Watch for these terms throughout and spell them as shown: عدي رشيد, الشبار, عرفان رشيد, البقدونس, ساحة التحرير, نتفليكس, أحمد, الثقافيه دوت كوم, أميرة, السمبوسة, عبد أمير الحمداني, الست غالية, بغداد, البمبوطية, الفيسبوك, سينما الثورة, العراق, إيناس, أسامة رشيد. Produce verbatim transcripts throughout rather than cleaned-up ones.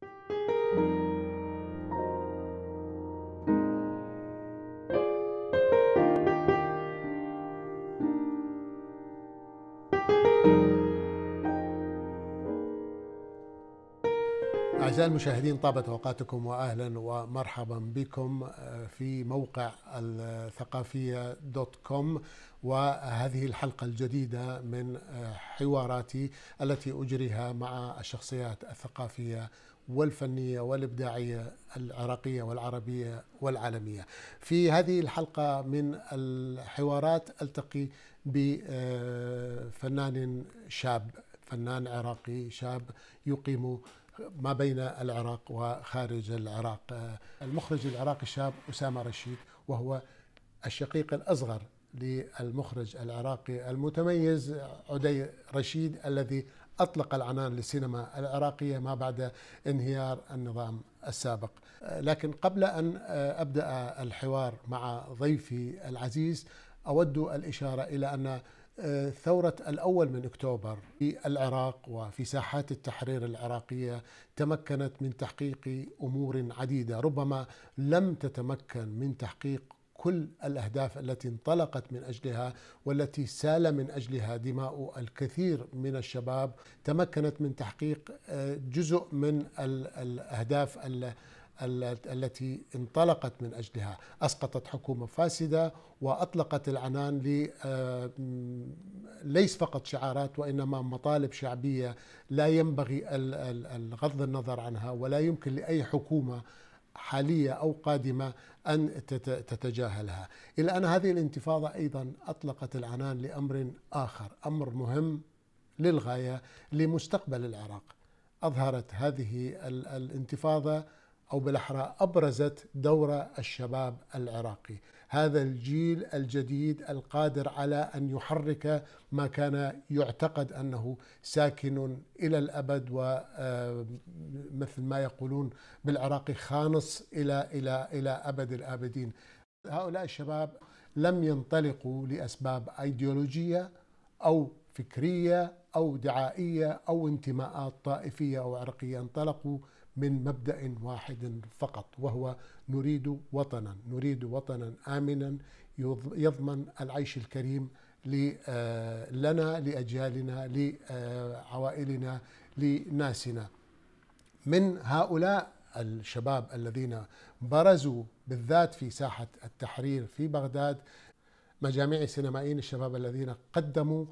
أعزائي المشاهدين، طابت أوقاتكم وأهلا ومرحبا بكم في موقع الثقافيه دوت كوم وهذه الحلقة الجديدة من حواراتي التي أجريها مع الشخصيات الثقافية والفنية والإبداعية العراقية والعربية والعالمية. في هذه الحلقة من الحوارات ألتقي بفنان شاب، فنان عراقي شاب يقيم ما بين العراق وخارج العراق، المخرج العراقي الشاب أسامة رشيد، وهو الشقيق الأصغر للمخرج العراقي المتميز عدي رشيد الذي أطلق العنان للسينما العراقية ما بعد انهيار النظام السابق. لكن قبل أن أبدأ الحوار مع ضيفي العزيز أود الإشارة إلى أن ثورة الأول من أكتوبر في العراق وفي ساحات التحرير العراقية تمكنت من تحقيق أمور عديدة، ربما لم تتمكن من تحقيق كل الأهداف التي انطلقت من أجلها والتي سال من أجلها دماء الكثير من الشباب. تمكنت من تحقيق جزء من الأهداف التي انطلقت من أجلها، أسقطت حكومة فاسدة وأطلقت العنان ليس فقط شعارات وإنما مطالب شعبية لا ينبغي غض النظر عنها ولا يمكن لأي حكومة حالية أو قادمة أن تتجاهلها. إلا أن هذه الانتفاضة أيضا أطلقت العنان لأمر آخر، أمر مهم للغاية لمستقبل العراق. أظهرت هذه الانتفاضة أو بالأحرى أبرزت دور الشباب العراقي، هذا الجيل الجديد القادر على أن يحرك ما كان يعتقد أنه ساكن إلى الأبد ومثل ما يقولون بالعراقي خانص إلى إلى إلى أبد الآبدين. هؤلاء الشباب لم ينطلقوا لأسباب أيديولوجية أو فكرية أو دعائية أو انتماءات طائفية أو عرقية، انطلقوا من مبدأ واحد فقط وهو نريد وطنا، نريد وطنا آمنا يضمن العيش الكريم لنا لأجيالنا لعوائلنا لناسنا. من هؤلاء الشباب الذين برزوا بالذات في ساحة التحرير في بغداد مجاميع سينمائيين الشباب الذين قدموا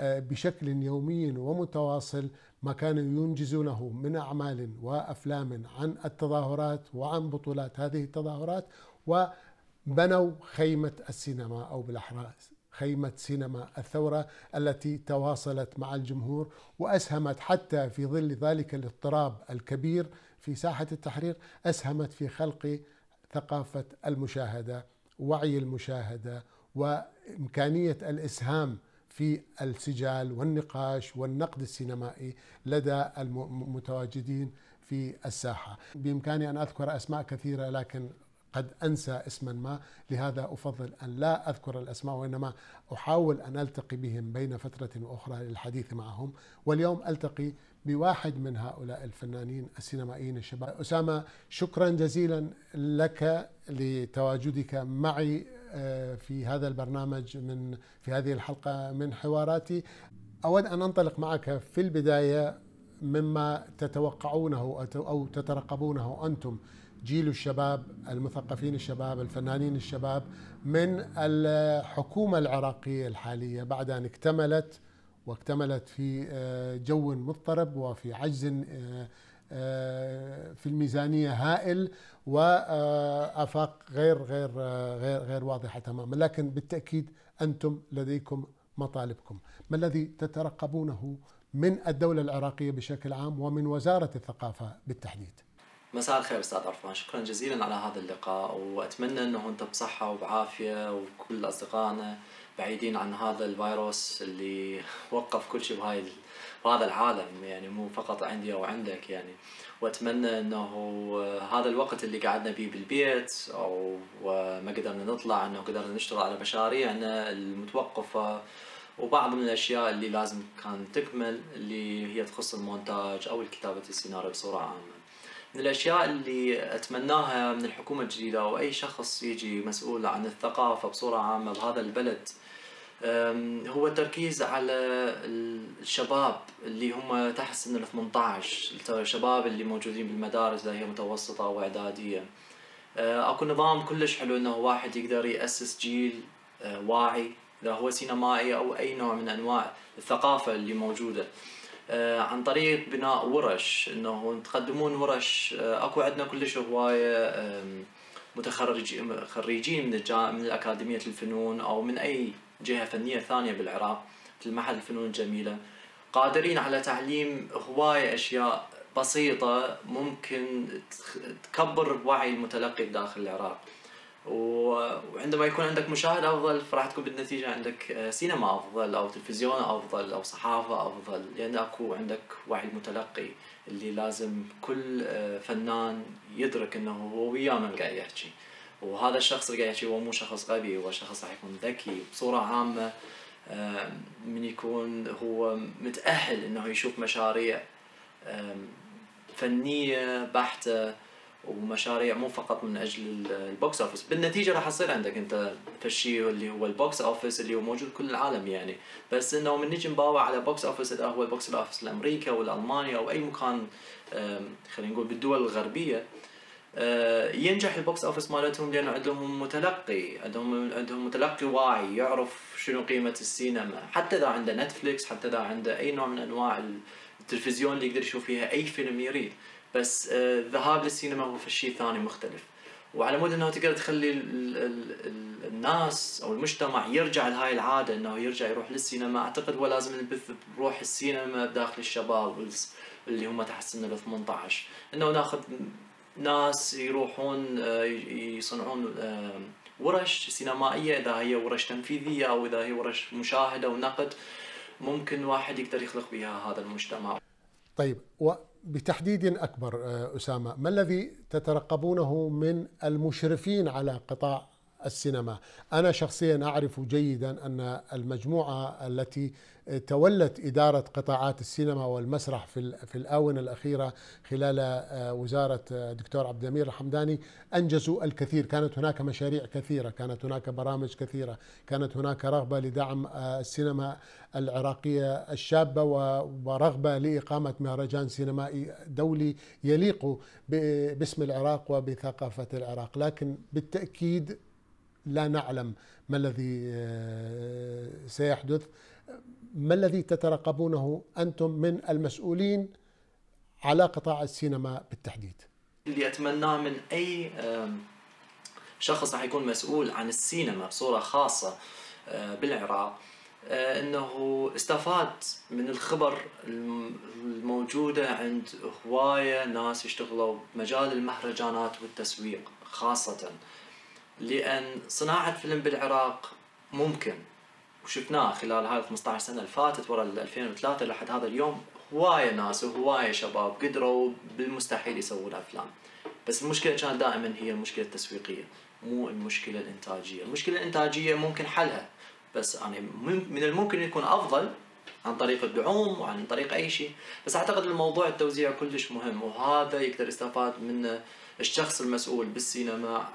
بشكل يومي ومتواصل ما كانوا ينجزونه من أعمال وأفلام عن التظاهرات وعن بطولات هذه التظاهرات، وبنوا خيمة السينما أو بالأحرى خيمة سينما الثورة التي تواصلت مع الجمهور وأسهمت حتى في ظل ذلك الاضطراب الكبير في ساحة التحرير، أسهمت في خلق ثقافة المشاهدة، وعي المشاهدة، وإمكانية الإسهام في السجال والنقاش والنقد السينمائي لدى المتواجدين في الساحة. بإمكاني أن أذكر أسماء كثيرة لكن قد أنسى اسما ما، لهذا أفضل أن لا أذكر الأسماء وإنما أحاول أن ألتقي بهم بين فترة أخرى للحديث معهم. واليوم ألتقي بواحد من هؤلاء الفنانين السينمائيين الشباب. أسامة، شكرا جزيلا لك لتواجدك معي في هذا البرنامج من في هذه الحلقة من حواراتي. أود أن أنطلق معك في البداية مما تتوقعونه أو تترقبونه أنتم جيل الشباب، المثقفين الشباب، الفنانين الشباب، من الحكومة العراقية الحالية بعد أن اكتملت واكتملت في جو مضطرب وفي عجز في الميزانية هائل وآفاق غير غير غير غير واضحة تماما. لكن بالتأكيد أنتم لديكم مطالبكم، ما الذي تترقبونه من الدولة العراقية بشكل عام ومن وزارة الثقافة بالتحديد؟ مساء الخير أستاذ عرفان، شكرا جزيلا على هذا اللقاء وأتمنى أنه أنت بصحة وبعافية وكل أصدقائنا بعيدين عن هذا الفيروس اللي وقف كل شيء بهاي بهذا العالم، يعني مو فقط عندي أو عندك يعني. وأتمنى أنه هذا الوقت اللي قعدنا بيه بالبيت أو ما قدرنا نطلع أنه قدرنا نشتغل على مشاريعنا المتوقفة وبعض من الأشياء اللي لازم كان تكمل اللي هي تخص المونتاج أو كتابة السيناريو بصورة عامة. من الأشياء اللي أتمناها من الحكومة الجديدة أو أي شخص يجي مسؤول عن الثقافة بصورة عامة بهذا البلد هو التركيز على الشباب اللي هم تحت سن ال ثمانية عشر، الشباب اللي موجودين بالمدارس اللي هي متوسطة أو إعدادية. أكو نظام كلش حلو إنه واحد يقدر يأسس جيل واعي، لا هو سينمائي أو أي نوع من أنواع الثقافة اللي موجودة، عن طريق بناء ورش، إنه تقدمون ورش. أكو عندنا كلش هواية متخرجين خريجين من من أكاديمية الفنون أو من أي جهة فنية ثانية بالعراق مثل معهد الفنون الجميلة، قادرين على تعليم هواية أشياء بسيطة ممكن تكبر وعي المتلقي داخل العراق. وعندما يكون عندك مشاهدة أفضل فراح تكون بالنتيجة عندك سينما أفضل أو تلفزيون أفضل أو صحافة أفضل، لأن أكو عندك وعي المتلقي اللي لازم كل فنان يدرك أنه هو وياه من قاعد يحكي، وهذا الشخص اللي قاعد يحكي هو مو شخص غبي، هو شخص راح يكون ذكي بصورة عامة، من يكون هو متأهل أنه يشوف مشاريع فنية بحتة ومشاريع مو فقط من اجل البوكس اوفيس. بالنتيجه راح يصير عندك انت فشي اللي هو البوكس اوفيس اللي هو موجود كل العالم يعني، بس انه من نجي نباوع على بوكس اوفيس اللي هو البوكس اوفيس الامريكا والالمانيا او اي مكان خلينا نقول بالدول الغربيه، ينجح البوكس اوفيس مالتهم لانه عندهم متلقي، عندهم عندهم متلقي واعي يعرف شنو قيمه السينما، حتى اذا عنده نتفليكس، حتى اذا عنده اي نوع من انواع التلفزيون اللي يقدر يشوف فيها اي فيلم يريد، بس الذهاب للسينما هو في شيء ثاني مختلف. وعلى مود انه تقدر تخلي ال ال ال الناس او المجتمع يرجع لهاي العاده انه يرجع يروح للسينما، اعتقد هو لازم نبث بروح السينما داخل الشباب اللي هم تحت سن ال ثمانية عشر، انه ناخذ ناس يروحون يصنعون ورش سينمائيه، اذا هي ورش تنفيذيه او اذا هي ورش مشاهده ونقد، ممكن واحد يقدر يخلق بها هذا المجتمع. طيب، و بتحديد أكبر أسامة، ما الذي تترقبونه من المشرفين على قطاع السينما؟ أنا شخصيا أعرف جيدا أن المجموعة التي تولت إدارة قطاعات السينما والمسرح في الآونة الأخيرة خلال وزارة الدكتور عبد أمير الحمداني أنجزوا الكثير. كانت هناك مشاريع كثيرة، كانت هناك برامج كثيرة، كانت هناك رغبة لدعم السينما العراقية الشابة ورغبة لإقامة مهرجان سينمائي دولي يليق باسم العراق وبثقافة العراق، لكن بالتأكيد لا نعلم ما الذي سيحدث. ما الذي تترقبونه أنتم من المسؤولين على قطاع السينما بالتحديد؟ اللي أتمناه من أي شخص راح يكون مسؤول عن السينما بصورة خاصة بالعراق أنه استفاد من الخبر الموجودة عند هواية ناس يشتغلوا بمجال المهرجانات والتسويق خاصة، لأن صناعة فيلم بالعراق ممكن، وشفناه خلال هاي خمسة عشر سنة اللي فاتت ورا ألفين وثلاثة لحد هذا اليوم، هواية ناس وهواية شباب قدروا بالمستحيل يسوون أفلام، بس المشكلة كانت دائما هي المشكلة التسويقية مو المشكلة الإنتاجية. المشكلة الإنتاجية ممكن حلها، بس يعني من الممكن يكون أفضل عن طريق الدعوم وعن طريق أي شيء، بس أعتقد الموضوع التوزيع كلش مهم، وهذا يقدر يستفاد منه الشخص المسؤول بالسينما،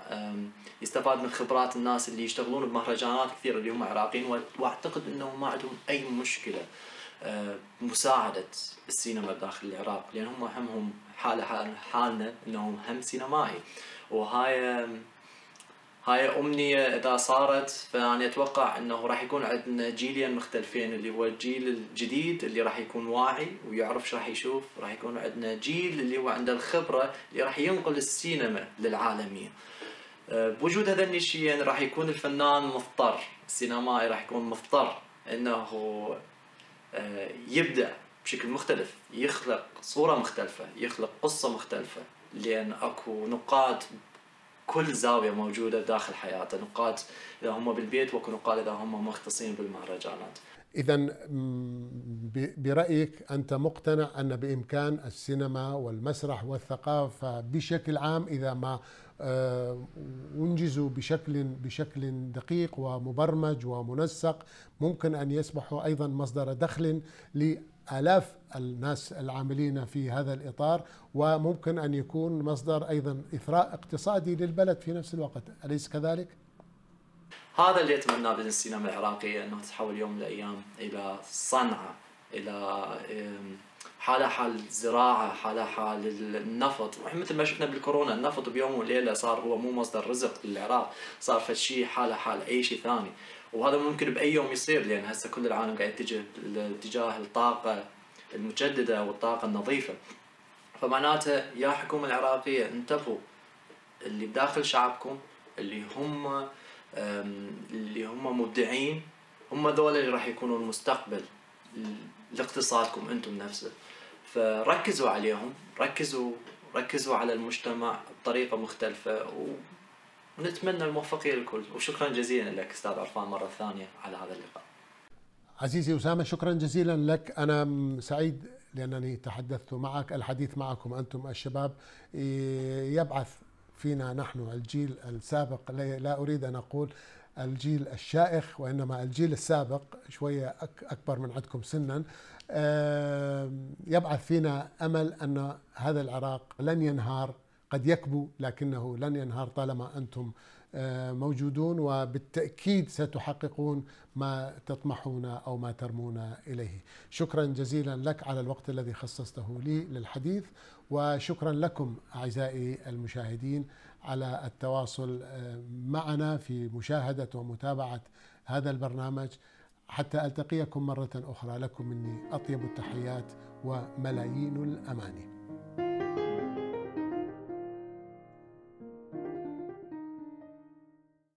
يستفاد من خبرات الناس اللي يشتغلون بمهرجانات كثير اللي هم عراقيين، واعتقد انه ما عندهم اي مشكله مساعده السينما داخل العراق، لان هم همهم حال حالنا انهم هم سينمائي، وهاي هاي امنيه اذا صارت فانا اتوقع انه راح يكون عندنا جيلين مختلفين، اللي هو الجيل الجديد اللي راح يكون واعي ويعرف ايش راح يشوف، راح يكون عندنا جيل اللي هو عنده الخبره اللي راح ينقل السينما للعالميه. بوجود هذين الشيئين راح يكون الفنان مضطر، السينمائي راح يكون مضطر انه يبدع بشكل مختلف، يخلق صوره مختلفه، يخلق قصه مختلفه، لان اكو نقاد كل زاوية موجودة داخل حياته، نقاد إذا هم بالبيت وكو نقاد إذا هم مختصين بالمهرجانات. إذا برأيك أنت مقتنع أن بإمكان السينما والمسرح والثقافة بشكل عام إذا ما أنجزوا بشكل بشكل دقيق ومبرمج ومنسق ممكن أن يصبحوا أيضا مصدر دخل ل آلاف الناس العاملين في هذا الإطار، وممكن أن يكون مصدر أيضا إثراء اقتصادي للبلد في نفس الوقت، أليس كذلك؟ هذا اللي أتمناه بزنس السينما العراقي، أنه تتحول يوم من الأيام إلى صنعة، إلى حالة حال الزراعة، حالة حال النفط، مثل ما شفنا بالكورونا النفط بيوم وليلة صار هو مو مصدر رزق للعراق، صار فشي حالة حال أي شيء ثاني، وهذا ممكن بأي يوم يصير، لأن هسه كل العالم قاعد يتجه اتجاه الطاقة المجددة والطاقة النظيفة. فمعناتها يا حكومة العراقية انتبهوا، اللي بداخل شعبكم اللي هم اللي هم مبدعين، هم ذول اللي راح يكونوا المستقبل لاقتصادكم انتم نفسه، فركزوا عليهم، ركزوا ركزوا على المجتمع بطريقه مختلفه، ونتمنى الموفقيه للكل. وشكرا جزيلا لك استاذ عرفان مره ثانيه على هذا اللقاء. عزيزي اسامه، شكرا جزيلا لك، انا سعيد لانني تحدثت معك، الحديث معكم انتم الشباب يبعث فينا نحن الجيل السابق، لا اريد ان اقول الجيل الشائخ وإنما الجيل السابق شوية أكبر من عندكم سنا، يبعث فينا أمل أن هذا العراق لن ينهار، قد يكبو لكنه لن ينهار طالما أنتم موجودون، وبالتأكيد ستحققون ما تطمحون أو ما ترمون إليه. شكرا جزيلا لك على الوقت الذي خصصته لي للحديث، وشكرا لكم أعزائي المشاهدين على التواصل معنا في مشاهدة ومتابعة هذا البرنامج، حتى ألتقيكم مرة أخرى. لكم مني أطيب التحيات وملايين الأماني.